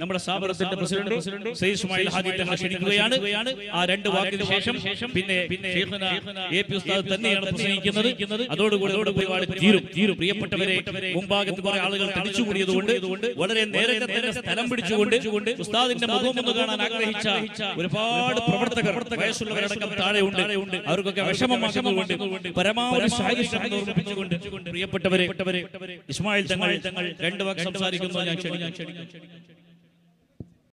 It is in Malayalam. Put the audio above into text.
നമ്മുടെ സ്ഥാപനത്തിന്റെ പ്രസിഡന്റ് സയ്യിദ് ഇസ്മായിൽ ഹാദി തങ്ങൾ ക്ഷണിക്കുകയാണ്. ആ രണ്ട് വാക്കിന് ശേഷം പിന്നെ എ പി ഉസ്താദ് തന്നെയാണ് പ്രസംഗിക്കുന്നത്. അതോടുകൂടി ഒരുപാട് തീരും. പ്രിയപ്പെട്ടവരെ, മുമ്പാകത്ത് കുറെ ആളുകൾ തടിച്ചുകൂടിയതുകൊണ്ട് വളരെ നേരത്തെ തന്നെ സ്ഥലം പിടിച്ചുകൊണ്ട് ഉസ്താദിന്റെ മുഖമൊന്ന് കാണാൻ ആഗ്രഹിച്ച ഒരുപാട് പ്രവർത്തകർ, വയസ്സുള്ളവരടക്കം താഴെയുണ്ട്. അവർക്കൊക്കെ വിഷമമാശമുണ്ട്. പരമാവധി സാഹചര്യം ഓർമ്മിപ്പിച്ചുകൊണ്ട് പ്രിയപ്പെട്ടവരെ, ഇസ്മായിൽ തങ്ങൾ രണ്ട് വാക്ക് സംസാരിക്കുന്നു. ഞാൻ ക്ഷണിക്കുന്നു.